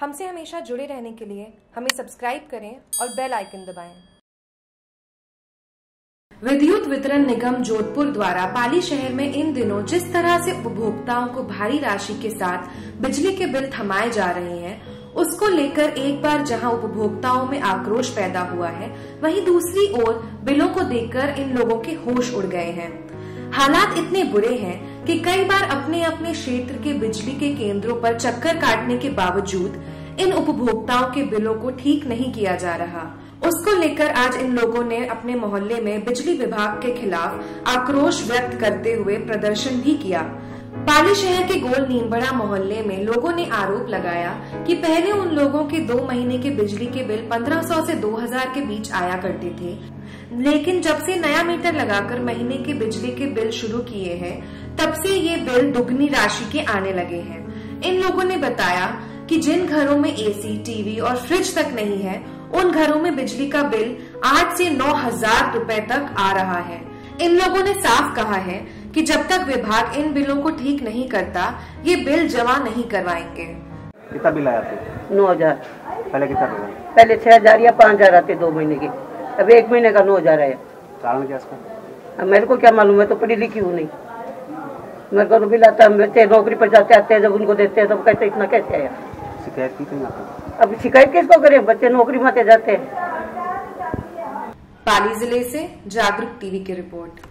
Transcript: हमसे हमेशा जुड़े रहने के लिए हमें सब्सक्राइब करें और बेल आइकन दबाएं। विद्युत वितरण निगम जोधपुर द्वारा पाली शहर में इन दिनों जिस तरह से उपभोक्ताओं को भारी राशि के साथ बिजली के बिल थमाए जा रहे हैं, उसको लेकर एक बार जहां उपभोक्ताओं में आक्रोश पैदा हुआ है, वहीं दूसरी ओर बिलों को देखकर इन लोगों के होश उड़ गए हैं। हालात इतने बुरे हैं कि कई बार अपने अपने क्षेत्र के बिजली के केंद्रों पर चक्कर काटने के बावजूद इन उपभोक्ताओं के बिलों को ठीक नहीं किया जा रहा। उसको लेकर आज इन लोगों ने अपने मोहल्ले में बिजली विभाग के खिलाफ आक्रोश व्यक्त करते हुए प्रदर्शन भी किया। पाली शहर के गोल नीमबढ़ा मोहल्ले में लोगों ने आरोप लगाया कि पहले उन लोगों के 2 महीने के बिजली के बिल 1500 से 2000 के बीच आया करते थे, लेकिन जब से नया मीटर लगाकर महीने के बिजली के बिल शुरू किए हैं, तब से ये बिल दुगनी राशि के आने लगे हैं। इन लोगों ने बताया कि जिन घरों में एसी, टीवी और फ्रिज तक नहीं है, उन घरों में बिजली का बिल 8 से 9 हजार रुपए तक आ रहा है। इन लोगों ने साफ कहा है कि जब तक विभाग इन बिलों को ठीक नहीं करता, ये बिल जमा नहीं करवाएंगे। कितना बिल आया? 9 हजार। पहले कितना बिल आया? पहले 6 हजार या 5 हजार आते 2 महीने के, अब 1 महीने का 9 हजार आया। कारण क्या इसका? मेरे को क्या मालूम, मैं तो पढ़ी लिखी हूँ नहीं, मेरे को तो बिल आता है। नौकरी पर जाते आते हैं, जब उनको देते हैं तब कहते इतना कैसे आया। शिकायत की नहीं आता, अब शिकायत किसको करें, बच्चे नौकरी माते जाते हैं। पाली जिले से जागरूक टीवी की रिपोर्ट।